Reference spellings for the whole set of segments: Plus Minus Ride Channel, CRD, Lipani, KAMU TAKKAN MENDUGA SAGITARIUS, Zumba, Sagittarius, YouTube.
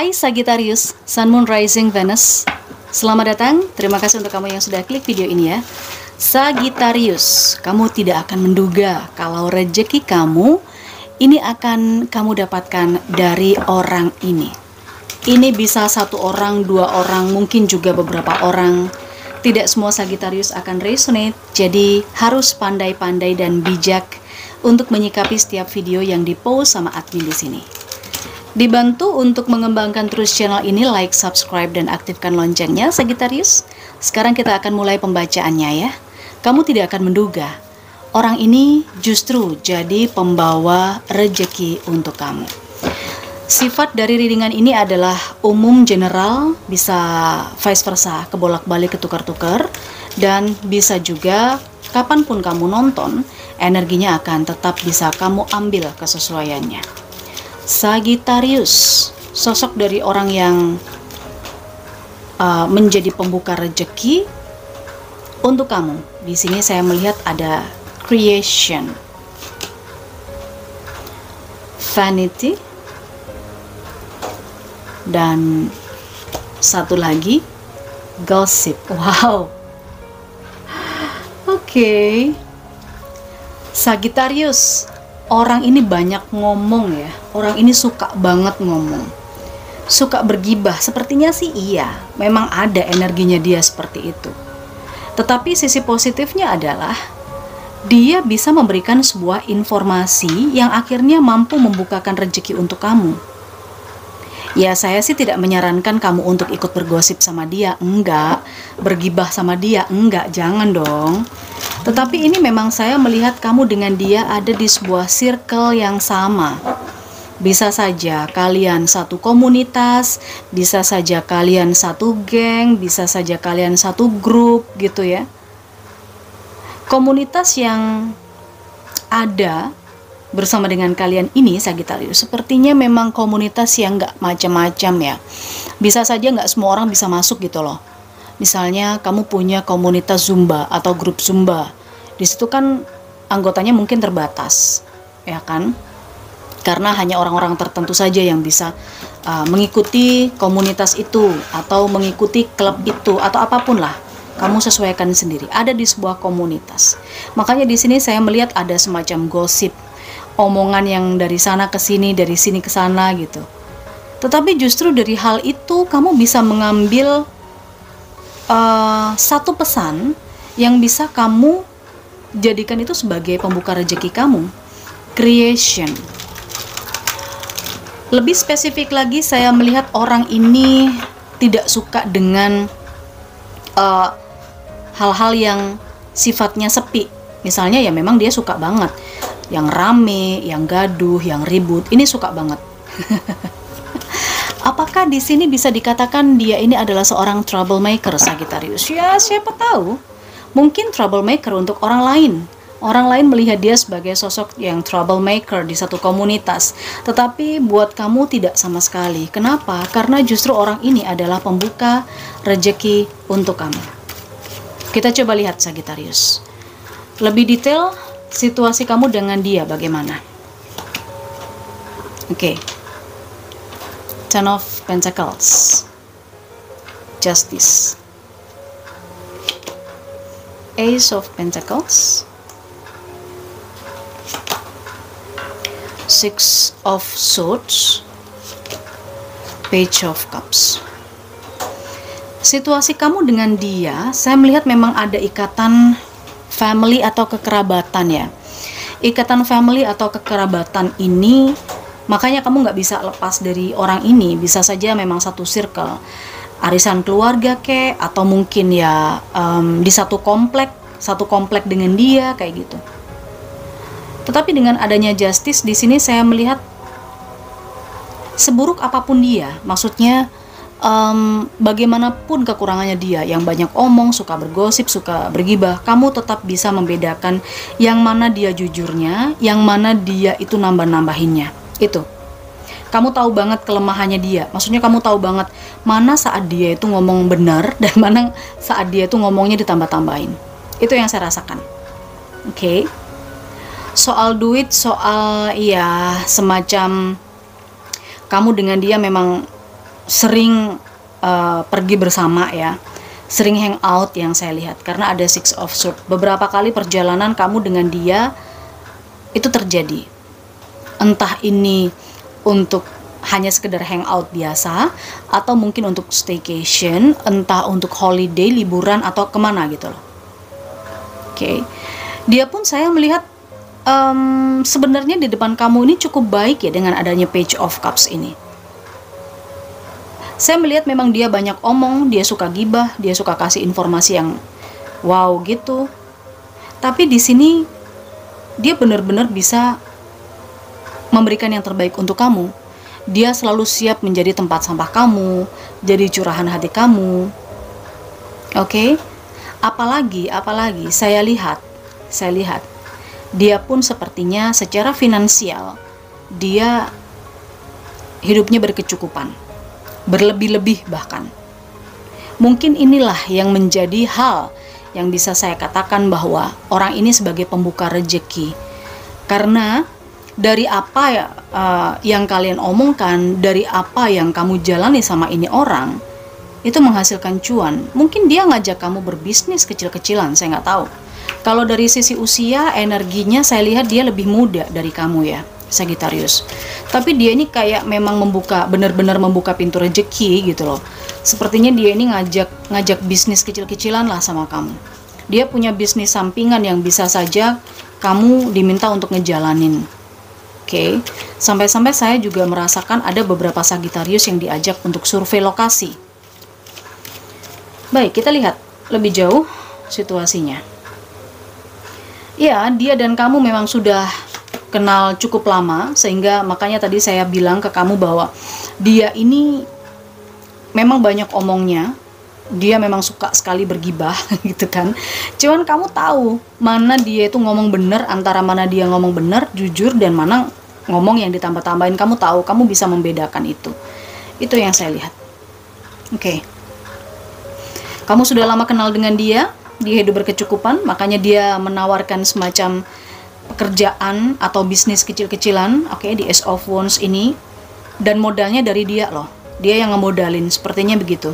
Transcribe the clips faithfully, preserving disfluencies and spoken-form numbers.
Hai Sagittarius, Sun Moon Rising Venus. Selamat datang, terima kasih untuk kamu yang sudah klik video ini ya. Sagittarius, kamu tidak akan menduga kalau rejeki kamu ini akan kamu dapatkan dari orang ini. Ini bisa satu orang, dua orang, mungkin juga beberapa orang. Tidak semua Sagittarius akan resonate, jadi harus pandai-pandai dan bijak untuk menyikapi setiap video yang di-post sama admin di sini. Dibantu untuk mengembangkan terus channel ini, like, subscribe, dan aktifkan loncengnya, Sagittarius. Sekarang kita akan mulai pembacaannya ya. Kamu tidak akan menduga, orang ini justru jadi pembawa rejeki untuk kamu. Sifat dari readingan ini adalah umum, general, bisa vice versa, kebolak-balik, ketukar-tukar, dan bisa juga kapanpun kamu nonton, energinya akan tetap bisa kamu ambil kesesuaiannya. Sagittarius, sosok dari orang yang uh, menjadi pembuka rejeki untuk kamu. Di sini saya melihat ada creation, vanity, dan satu lagi gossip. Wow. Oke. Okay. Sagittarius, orang ini banyak ngomong ya. Orang ini suka banget ngomong, suka bergibah. Sepertinya sih iya, memang ada energinya dia seperti itu. Tetapi sisi positifnya adalah dia bisa memberikan sebuah informasi yang akhirnya mampu membukakan rezeki untuk kamu. Ya, saya sih tidak menyarankan kamu untuk ikut bergosip sama dia, enggak. Bergibah sama dia, enggak, jangan dong. Tetapi ini memang saya melihat kamu dengan dia ada di sebuah circle yang sama. Bisa saja kalian satu komunitas, bisa saja kalian satu geng, bisa saja kalian satu grup gitu ya. Komunitas yang ada bersama dengan kalian ini, Sagittarius, sepertinya memang komunitas yang nggak macam-macam ya. Bisa saja nggak semua orang bisa masuk gitu loh. Misalnya kamu punya komunitas Zumba atau grup Zumba. Di situ kan anggotanya mungkin terbatas, ya kan? Karena hanya orang-orang tertentu saja yang bisa uh, mengikuti komunitas itu atau mengikuti klub itu atau apapun lah. Kamu sesuaikan sendiri, ada di sebuah komunitas. Makanya di sini saya melihat ada semacam gosip, omongan yang dari sana ke sini, dari sini ke sana gitu. Tetapi justru dari hal itu kamu bisa mengambil uh, satu pesan yang bisa kamu jadikan itu sebagai pembuka rejeki kamu. Creation. Lebih spesifik lagi, saya melihat orang ini tidak suka dengan uh, hal-hal yang sifatnya sepi. Misalnya ya memang dia suka banget yang rame, yang gaduh, yang ribut. Ini suka banget. Apakah di sini bisa dikatakan dia ini adalah seorang troublemaker, Sagittarius? Ya siapa tahu. Mungkin troublemaker untuk orang lain. Orang lain melihat dia sebagai sosok yang troublemaker di satu komunitas. Tetapi buat kamu tidak sama sekali. Kenapa? Karena justru orang ini adalah pembuka rejeki untuk kamu. Kita coba lihat, Sagittarius, lebih detail situasi kamu dengan dia bagaimana. Oke, okay. Ten of Pentacles, Justice, Ace of Pentacles, Six of Swords, Page of Cups. Situasi kamu dengan dia, saya melihat memang ada ikatan family atau kekerabatan ya. Ikatan family atau kekerabatan ini, makanya kamu nggak bisa lepas dari orang ini. Bisa saja memang satu circle, arisan keluarga kek, atau mungkin ya um, di satu komplek, satu komplek dengan dia kayak gitu. Tetapi dengan adanya Justice di sini, saya melihat seburuk apapun dia, maksudnya um, bagaimanapun kekurangannya dia, yang banyak omong, suka bergosip, suka bergibah, kamu tetap bisa membedakan yang mana dia jujurnya, yang mana dia itu nambah-nambahinnya. Itu kamu tahu banget kelemahannya dia, maksudnya kamu tahu banget mana saat dia itu ngomong benar dan mana saat dia itu ngomongnya ditambah-tambahin. Itu yang saya rasakan. Oke, okay. Soal duit, soal ya semacam kamu dengan dia memang sering uh, pergi bersama ya, sering hangout yang saya lihat, karena ada six of swords. Beberapa kali perjalanan kamu dengan dia itu terjadi, entah ini untuk hanya sekedar hangout biasa, atau mungkin untuk staycation, entah untuk holiday, liburan, atau kemana gitu loh. Oke, okay. Dia pun saya melihat um, sebenarnya di depan kamu ini cukup baik ya dengan adanya Page of Cups ini. Saya melihat memang dia banyak omong, dia suka gibah, dia suka kasih informasi yang wow gitu. Tapi di sini dia benar-benar bisa memberikan yang terbaik untuk kamu. Dia selalu siap menjadi tempat sampah kamu, jadi curahan hati kamu. Oke? Okay? Apalagi, apalagi saya lihat, saya lihat, dia pun sepertinya secara finansial, dia hidupnya berkecukupan, berlebih-lebih bahkan. Mungkin inilah yang menjadi hal yang bisa saya katakan bahwa orang ini sebagai pembuka rejeki. Karena dari apa ya, uh, yang kalian omongkan, dari apa yang kamu jalani sama ini orang, itu menghasilkan cuan. Mungkin dia ngajak kamu berbisnis kecil-kecilan, saya nggak tahu. Kalau dari sisi usia, energinya saya lihat dia lebih muda dari kamu ya, Sagittarius. Tapi dia ini kayak memang membuka, benar-benar membuka pintu rejeki gitu loh. Sepertinya dia ini ngajak ngajak bisnis kecil-kecilan lah sama kamu. Dia punya bisnis sampingan yang bisa saja kamu diminta untuk ngejalanin. Oke, okay. Sampai-sampai saya juga merasakan ada beberapa Sagittarius yang diajak untuk survei lokasi. Baik, kita lihat lebih jauh situasinya. Ya, dia dan kamu memang sudah kenal cukup lama, sehingga makanya tadi saya bilang ke kamu bahwa dia ini memang banyak omongnya, dia memang suka sekali bergibah gitu kan. Cuman kamu tahu mana dia itu ngomong bener, antara mana dia ngomong bener, jujur, dan mana ngomong yang ditambah-tambahin. Kamu tahu, kamu bisa membedakan itu. Itu yang saya lihat. Oke. Okay. Kamu sudah lama kenal dengan dia, dia hidup berkecukupan, makanya dia menawarkan semacam pekerjaan atau bisnis kecil-kecilan, oke, okay, di Ace of Wands ini, dan modalnya dari dia loh, dia yang ngemodalin, sepertinya begitu.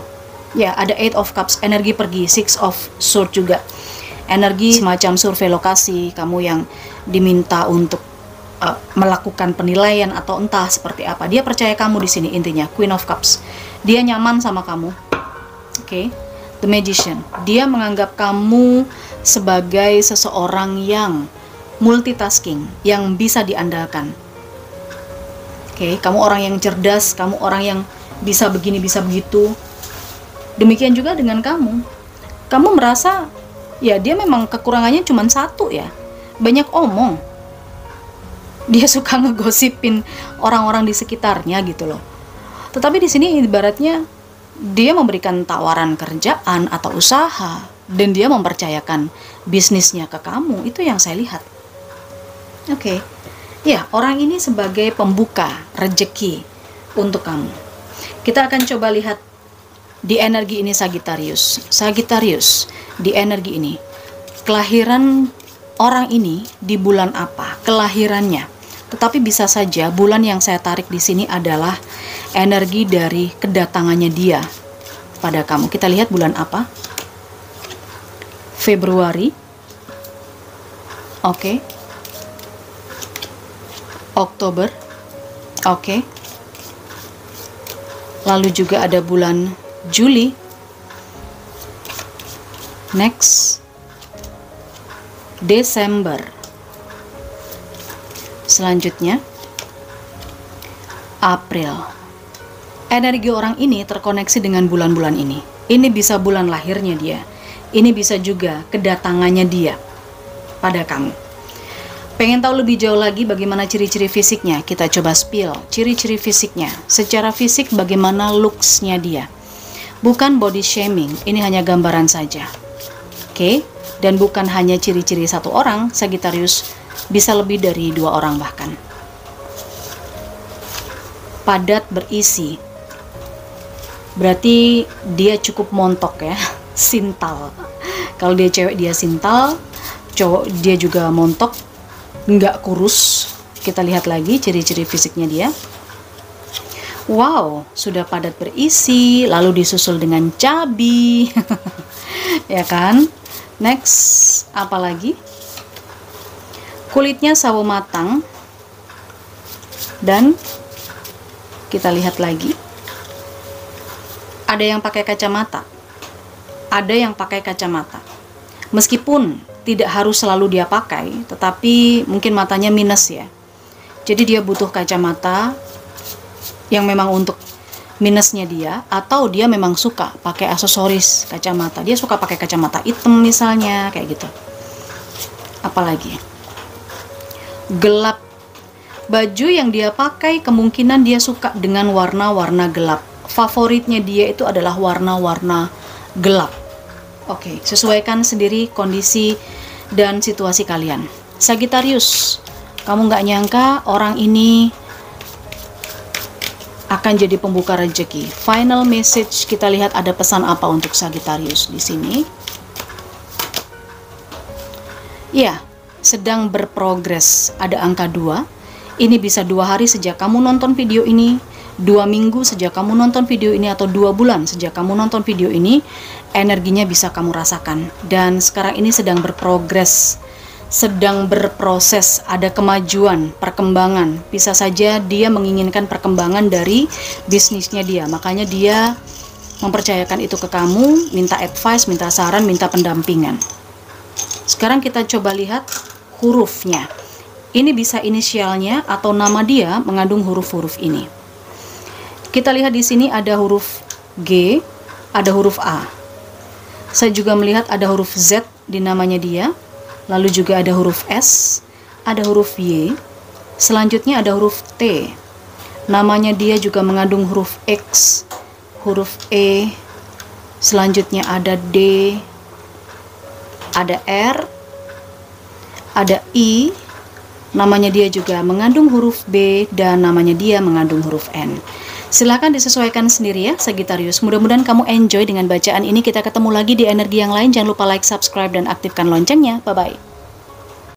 Ya, ada Eight of Cups, energi pergi, Six of Swords juga, energi semacam survei lokasi, kamu yang diminta untuk uh, melakukan penilaian atau entah seperti apa. Dia percaya kamu di sini intinya, Queen of Cups, dia nyaman sama kamu, oke. Okay. The Magician, dia menganggap kamu sebagai seseorang yang multitasking, yang bisa diandalkan. Oke, okay, kamu orang yang cerdas, kamu orang yang bisa begini, bisa begitu. Demikian juga dengan kamu. Kamu merasa, ya dia memang kekurangannya cuma satu ya, banyak omong. Dia suka ngegosipin orang-orang di sekitarnya gitu loh. Tetapi di sini ibaratnya, dia memberikan tawaran kerjaan atau usaha, dan dia mempercayakan bisnisnya ke kamu. Itu yang saya lihat. Oke, okay. Ya, orang ini sebagai pembuka rejeki untuk kamu. Kita akan coba lihat di energi ini Sagittarius. Sagittarius di energi ini, kelahiran orang ini di bulan apa? Kelahirannya. Tetapi bisa saja bulan yang saya tarik di sini adalah energi dari kedatangannya dia pada kamu. Kita lihat bulan apa? Februari. Oke. Okay. Oktober. Oke. Okay. Lalu juga ada bulan Juli. Next. Desember. Selanjutnya April. Energi orang ini terkoneksi dengan bulan-bulan ini. Ini bisa bulan lahirnya dia, ini bisa juga kedatangannya dia pada kamu. Pengen tahu lebih jauh lagi bagaimana ciri-ciri fisiknya? Kita coba spill ciri-ciri fisiknya. Secara fisik bagaimana looks-nya dia. Bukan body shaming, ini hanya gambaran saja. Oke, okay? Dan bukan hanya ciri-ciri satu orang Sagittarius, bisa lebih dari dua orang bahkan. Padat berisi, berarti dia cukup montok ya, sintal. Kalau dia cewek dia sintal, cowok dia juga montok, nggak kurus. Kita lihat lagi ciri-ciri fisiknya dia. Wow, sudah padat berisi, lalu disusul dengan cabai. Ya kan? Next, apalagi? Kulitnya sawo matang. Dan kita lihat lagi. Ada yang pakai kacamata. Ada yang pakai kacamata. Meskipun tidak harus selalu dia pakai, tetapi mungkin matanya minus ya. Jadi dia butuh kacamata yang memang untuk minusnya dia, atau dia memang suka pakai aksesoris kacamata. Dia suka pakai kacamata hitam misalnya, kayak gitu. Apalagi? Gelap. Baju yang dia pakai kemungkinan dia suka dengan warna-warna gelap. Favoritnya dia itu adalah warna-warna gelap. Oke, sesuaikan sendiri kondisi dan situasi kalian. Sagittarius, kamu nggak nyangka orang ini akan jadi pembuka rezeki. Final message, kita lihat ada pesan apa untuk Sagittarius di sini. Ya, sedang berprogres. Ada angka dua. Ini bisa dua hari sejak kamu nonton video ini, dua minggu sejak kamu nonton video ini, atau dua bulan sejak kamu nonton video ini. Energinya bisa kamu rasakan. Dan sekarang ini sedang berprogres, sedang berproses, ada kemajuan, perkembangan. Bisa saja dia menginginkan perkembangan dari bisnisnya dia, makanya dia mempercayakan itu ke kamu, minta advice, minta saran, minta pendampingan. Sekarang kita coba lihat hurufnya. Ini bisa inisialnya atau nama dia mengandung huruf-huruf ini. Kita lihat di sini ada huruf G, ada huruf A. Saya juga melihat ada huruf Z di namanya dia. Lalu juga ada huruf S, ada huruf Y, selanjutnya ada huruf T. Namanya dia juga mengandung huruf X, huruf E, selanjutnya ada D, ada R, ada I. Namanya dia juga mengandung huruf B, dan namanya dia mengandung huruf N. Silahkan disesuaikan sendiri ya Sagittarius. Mudah-mudahan kamu enjoy dengan bacaan ini. Kita ketemu lagi di energi yang lain. Jangan lupa like, subscribe, dan aktifkan loncengnya. Bye-bye.